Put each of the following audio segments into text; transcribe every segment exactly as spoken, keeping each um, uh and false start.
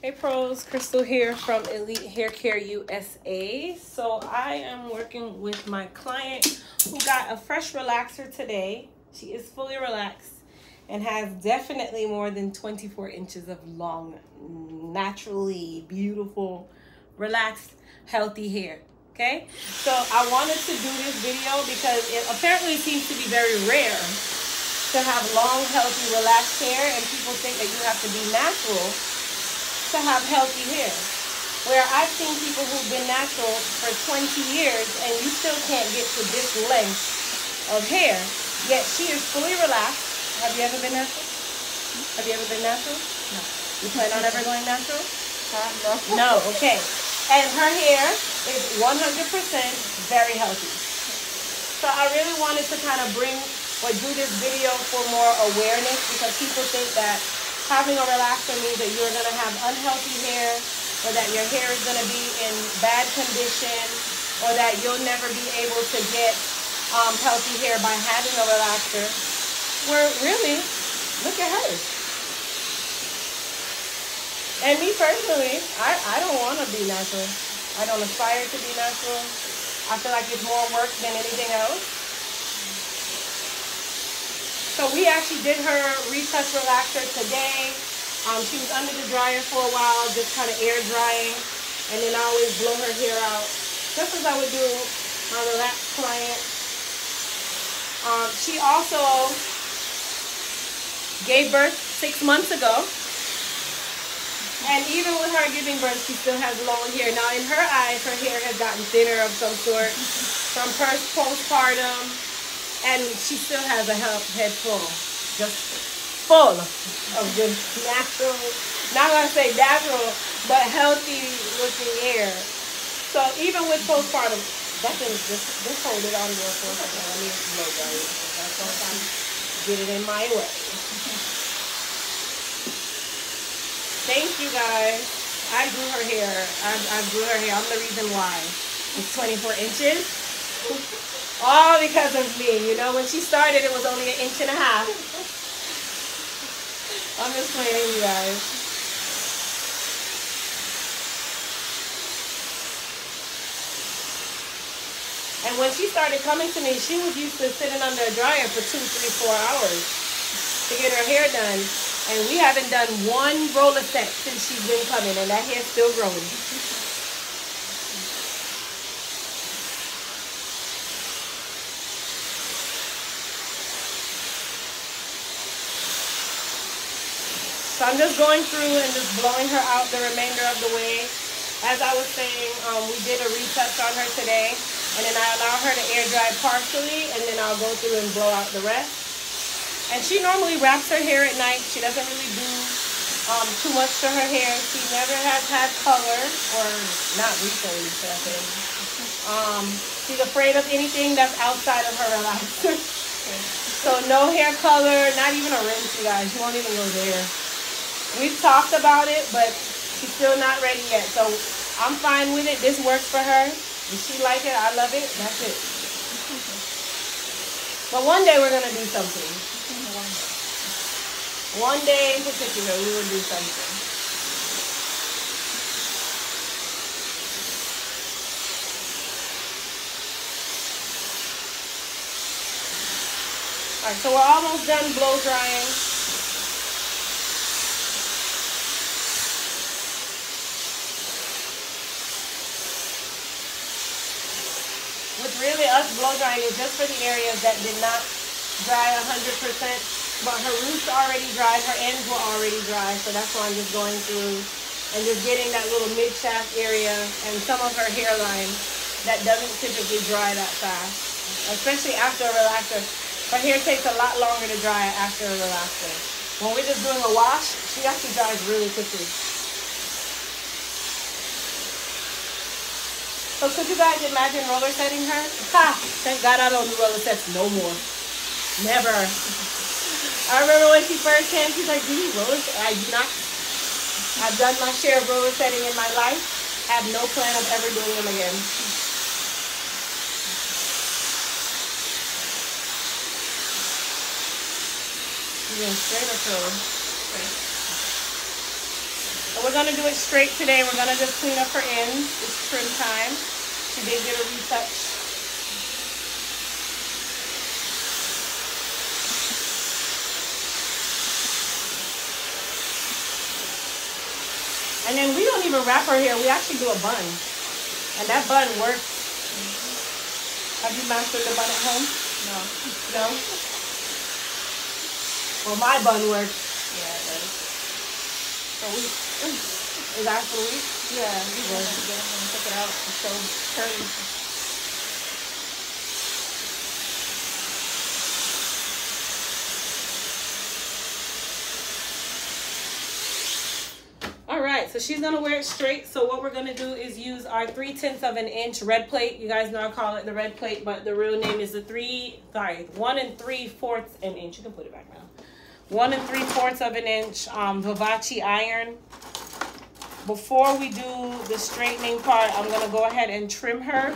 Hey pros, Crystal here from Elite Hair Care U S A. So I am working with my client who got a fresh relaxer today. She is fully relaxed and has definitely more than twenty-four inches of long, naturally beautiful, relaxed, healthy hair. Okay, so I wanted to do this video because it apparently seems to be very rare to have long, healthy, relaxed hair, and people think that you have to be natural to have healthy hair, where I've seen people who've been natural for twenty years and you still can't get to this length of hair, yet she is fully relaxed. Have you ever been natural? Have you ever been natural? No. You plan on ever going natural? Uh, no. No, okay. And her hair is one hundred percent very healthy. So I really wanted to kind of bring or do this video for more awareness, because people think that having a relaxer means that you're going to have unhealthy hair, or that your hair is going to be in bad condition, or that you'll never be able to get um, healthy hair by having a relaxer. Where really, look at hers. And me personally, I, I don't want to be natural. I don't aspire to be natural. I feel like it's more work than anything else. So we actually did her retouch relaxer today. Um, she was under the dryer for a while, just kind of air drying, and then I always blow her hair out, just as I would do my relaxed client. Um, she also gave birth six months ago, and even with her giving birth, she still has long hair. Now in her eyes, her hair has gotten thinner of some sort from postpartum. And she still has a head full, just full of good natural, not going to say natural, but healthy looking hair. So even with postpartum, that thing is just, just hold it on your forehead. Let me blow dry it. Get it in my way. Thank you guys. I grew her hair. I, I grew her hair. I'm the reason why. It's twenty-four inches. All because of me. You know, when she started, it was only an inch and a half. I'm just playing, you guys. And when she started coming to me, she was used to sitting under a dryer for two, three, four hours to get her hair done. And we haven't done one roller set since she's been coming, and that hair's still growing. So I'm just going through and just blowing her out the remainder of the way. As I was saying, um, we did a retouch on her today, and then I allow her to air dry partially, and then I'll go through and blow out the rest. And she normally wraps her hair at night. She doesn't really do um, too much to her hair. She never has had color, or not recently, should I say. Um, she's afraid of anything that's outside of her relaxer. So no hair color, not even a rinse, you guys. She won't even go there. We've talked about it, but she's still not ready yet. So I'm fine with it. This works for her. If she like it, I love it. That's it. But one day we're going to do something. One day in particular, we will do something. All right, so we're almost done blow drying. Really, us blow drying is just for the areas that did not dry one hundred percent, but her roots already dried, her ends were already dry, so that's why I'm just going through and just getting that little mid-shaft area and some of her hairline that doesn't typically dry that fast, especially after a relaxer. Her hair takes a lot longer to dry after a relaxer. When we're just doing a wash, she actually dries really quickly. So could you guys imagine roller setting her? Ha! Thank God I don't do roller sets no more. Never. I remember when she first came, she's like, do you roller set? I do not. I've done my share of roller setting in my life. I have no plan of ever doing them again. You're going straight or curl? Straight. But we're going to do it straight today. We're going to just clean up her ends. It's trim time. She did get a retouch. And then we don't even wrap her hair. We actually do a bun. And that bun works. Have you mastered the bun at home? No. No? Well, my bun works. Yeah, it does. For week. Is that for a week? Yeah, you just have to get it and took it out. It's so curly. Alright, so she's going to wear it straight. So what we're going to do is use our three-tenths of an inch red plate. You guys know I call it the red plate, but the real name is the three, sorry, one and three-fourths an inch. You can put it back now. One and three-fourths of an inch um, Vivachi iron. Before we do the straightening part, I'm going to go ahead and trim her.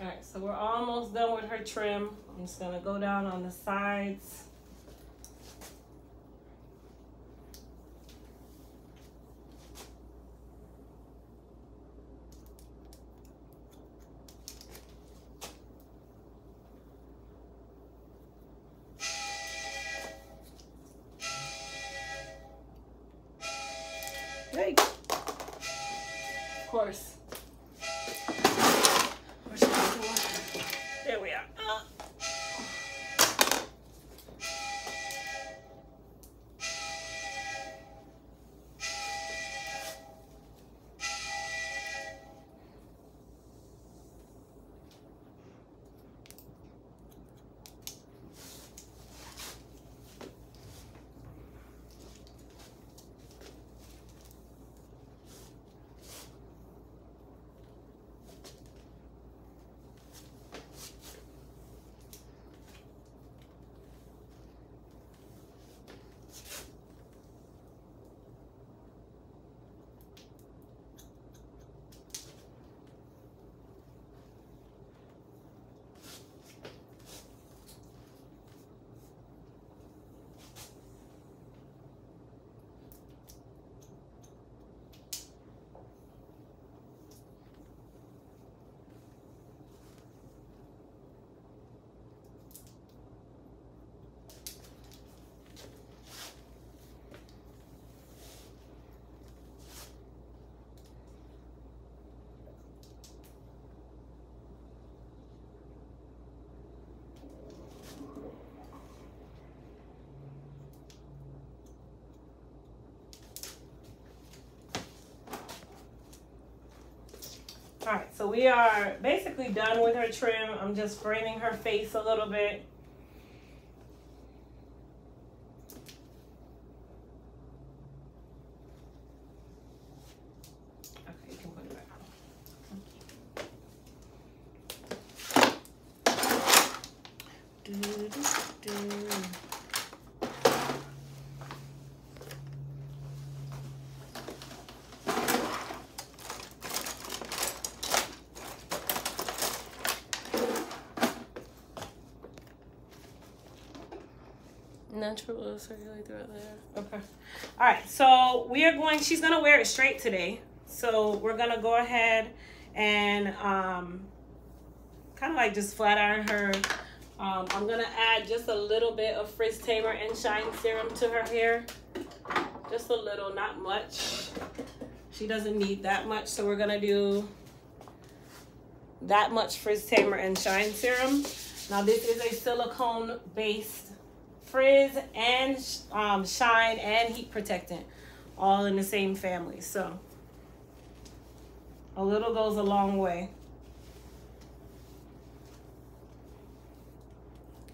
All right, so we're almost done with her trim. I'm just gonna go down on the sides. Hey. Of course. All right, so we are basically done with her trim. I'm just framing her face a little bit. Natural circulate throughout there. Okay. All right. So we are going. She's gonna wear it straight today. So we're gonna go ahead and um, kind of like just flat iron her. Um, I'm gonna add just a little bit of Frizz Tamer and Shine Serum to her hair. Just a little, not much. She doesn't need that much. So we're gonna do that much Frizz Tamer and Shine Serum. Now this is a silicone based frizz and um, shine and heat protectant, all in the same family. So a little goes a long way.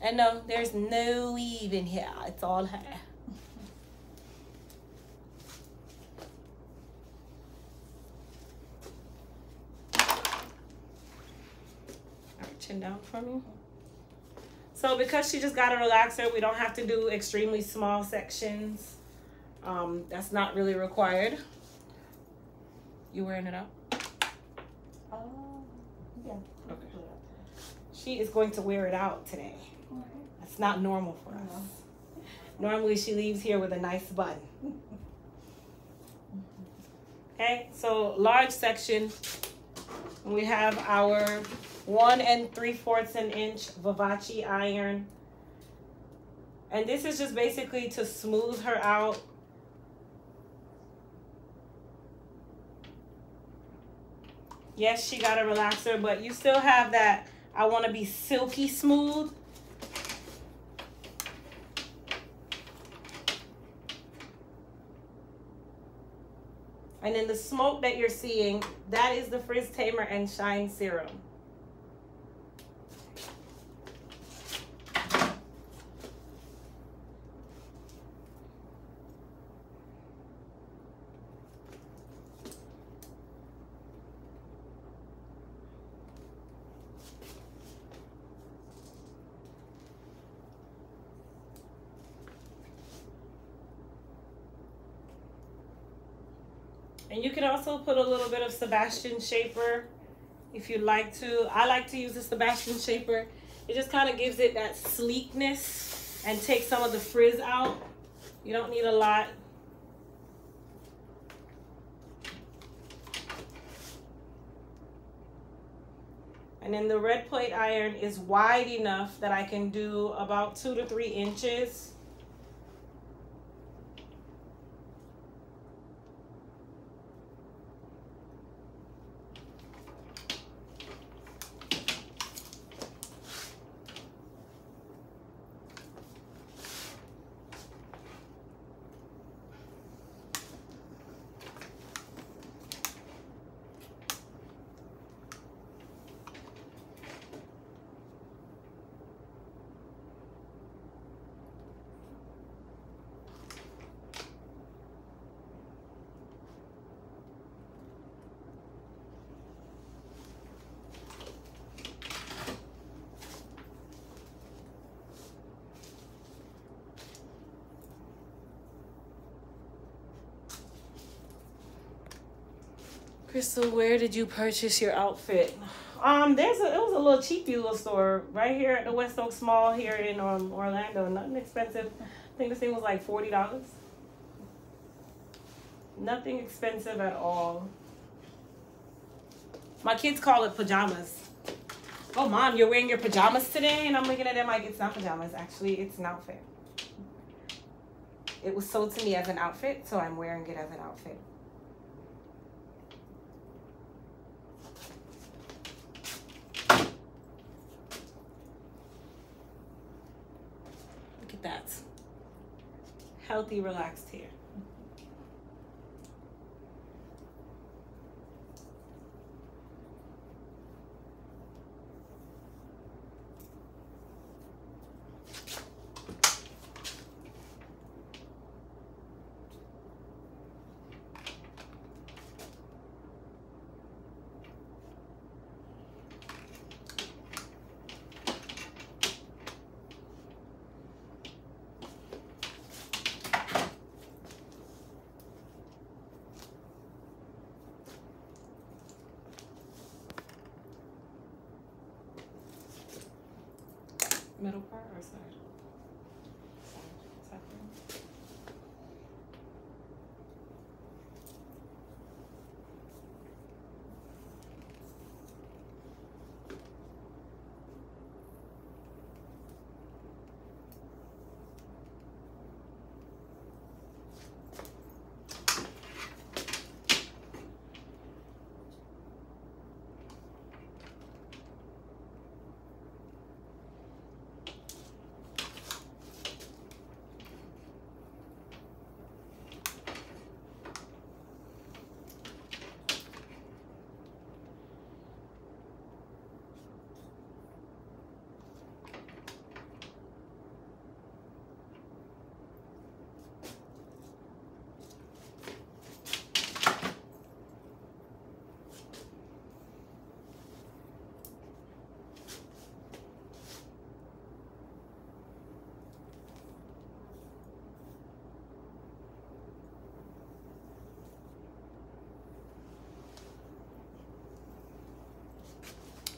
And no, there's no weave in here. It's all hair. All right, chin down for me. So because she just got a relaxer, we don't have to do extremely small sections. Um, that's not really required. You wearing it up? Uh, yeah. Okay. She is going to wear it out today. Okay. That's not normal for us. No. Normally she leaves here with a nice bun. Okay, so large section. We have our one and three fourths an inch Vivachi iron. And this is just basically to smooth her out. Yes, she got a relaxer, but you still have that, I want to be silky smooth. And then the smoke that you're seeing, that is the Frizz Tamer and Shine Serum. And you can also put a little bit of Sebastian Shaper if you'd like to. I like to use the Sebastian Shaper. It just kind of gives it that sleekness and takes some of the frizz out. You don't need a lot. And then the red plate iron is wide enough that I can do about two to three inches. Crystal, where did you purchase your outfit? Um, there's a, it was a little cheapy little store right here at the West Oak Mall here in um, Orlando. Nothing expensive. I think this thing was like forty dollars. Nothing expensive at all. My kids call it pajamas. Oh, Mom, you're wearing your pajamas today? And I'm looking at them like, it's not pajamas. Actually, it's an outfit. It was sold to me as an outfit, so I'm wearing it as an outfit. That healthy, relaxed hair. middle part or side? Side. Side.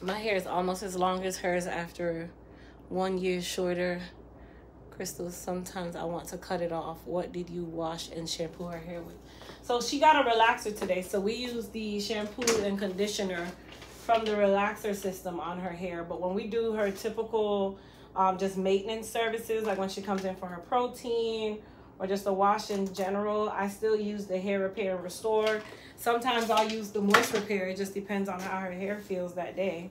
My hair is almost as long as hers after one year shorter. Crystal, sometimes I want to cut it off. What did you wash and shampoo her hair with? So she got a relaxer today. So we use the shampoo and conditioner from the relaxer system on her hair. But when we do her typical um, just maintenance services, like when she comes in for her protein or just a wash in general, I still use the hair repair and restore. Sometimes I'll use the moist repair. It just depends on how her hair feels that day.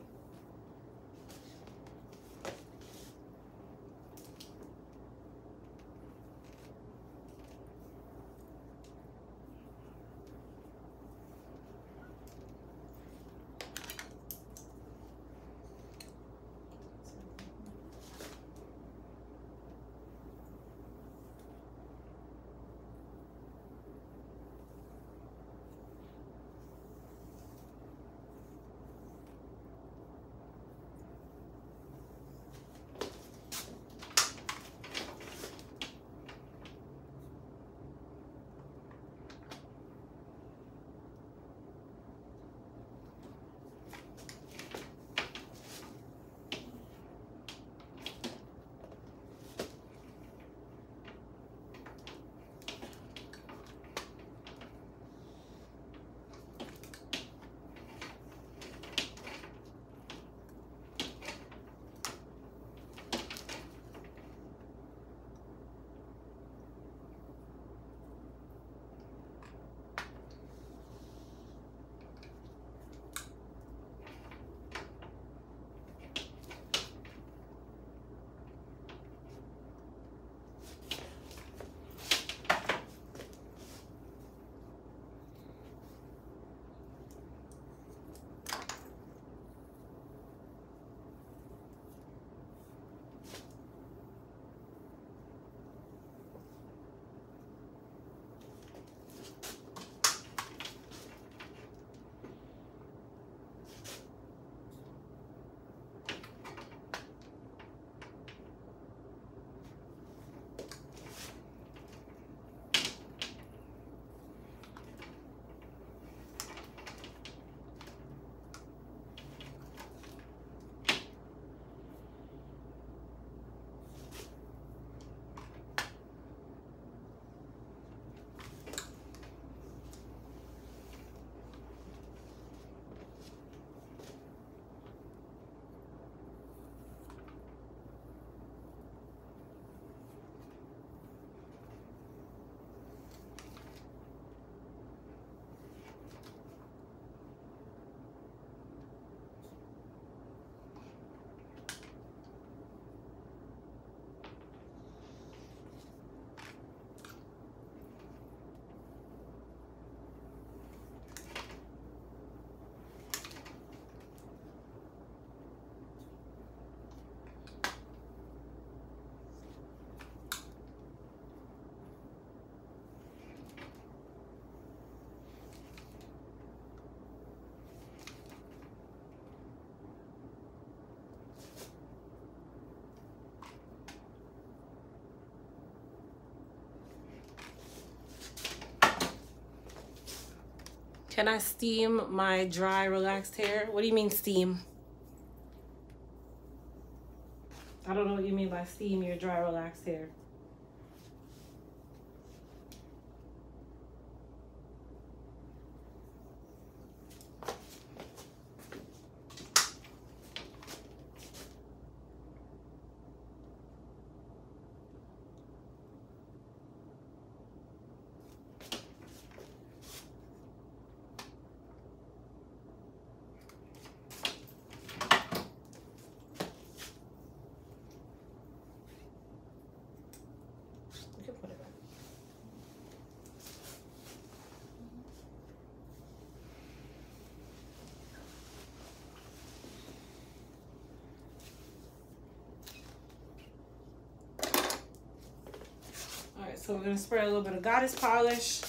Can I steam my dry, relaxed hair? What do you mean steam? I don't know what you mean by steam your dry relaxed hair. So we're going to spray a little bit of goddess polish.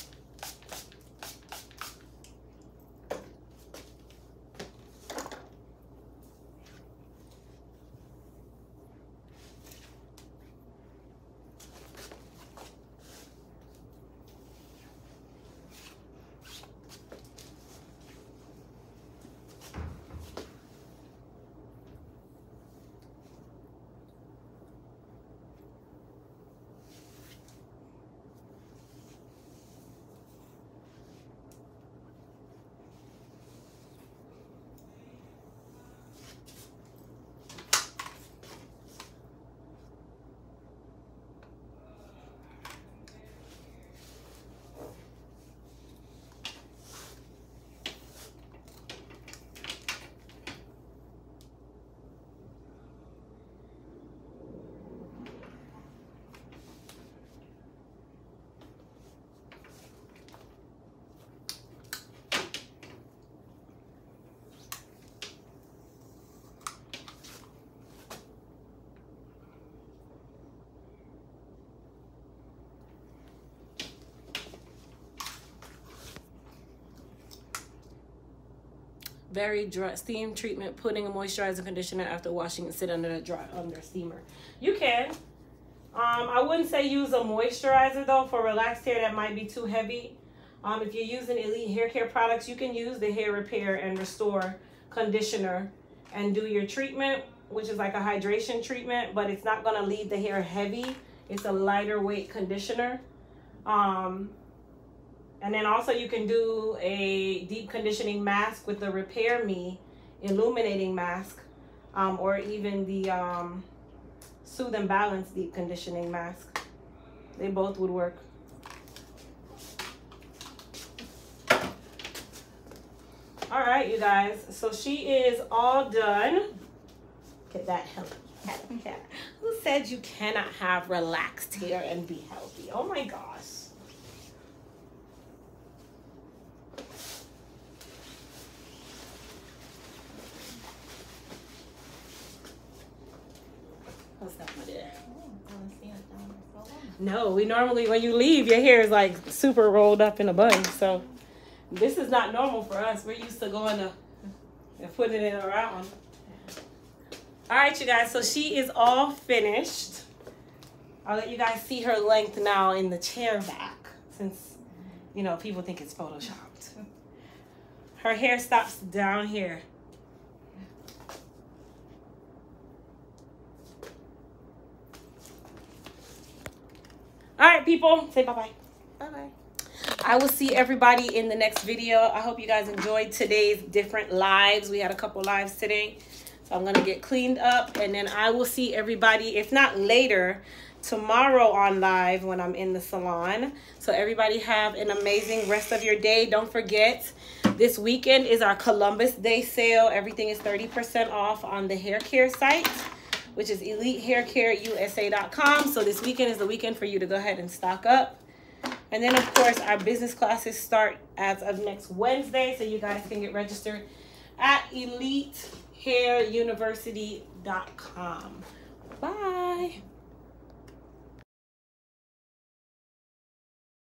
Very dry steam treatment, putting a moisturizer conditioner after washing and sit under a dry under steamer. You can. Um, I wouldn't say use a moisturizer though for relaxed hair, that might be too heavy. Um, if you're using Elite Hair Care products, you can use the hair repair and restore conditioner and do your treatment, which is like a hydration treatment, but it's not gonna leave the hair heavy. It's a lighter weight conditioner. Um, And then also you can do a deep conditioning mask with the Repair Me illuminating mask, um, or even the um, Soothe and Balance deep conditioning mask. They both would work. All right, you guys, so she is all done. Get that healthy. Yeah. Who said you cannot have relaxed hair and be healthy? Oh my gosh. No, we normally, when you leave, your hair is like super rolled up in a bun. So this is not normal for us. We're used to going to and putting it around. All right, you guys, so she is all finished. I'll let you guys see her length now in the chair back, since, you know, people think it's photoshopped. Her hair stops down here. All right, people, say bye-bye. Bye-bye. I will see everybody in the next video. I hope you guys enjoyed today's different lives. We had a couple lives today. So I'm going to get cleaned up, and then I will see everybody, if not later, tomorrow on live when I'm in the salon. So everybody have an amazing rest of your day. Don't forget, this weekend is our Columbus Day sale. Everything is thirty percent off on the hair care site, which is Elite Hair Care U S A dot com. So this weekend is the weekend for you to go ahead and stock up. And then, of course, our business classes start as of next Wednesday, so you guys can get registered at Elite Hair University dot com. Bye.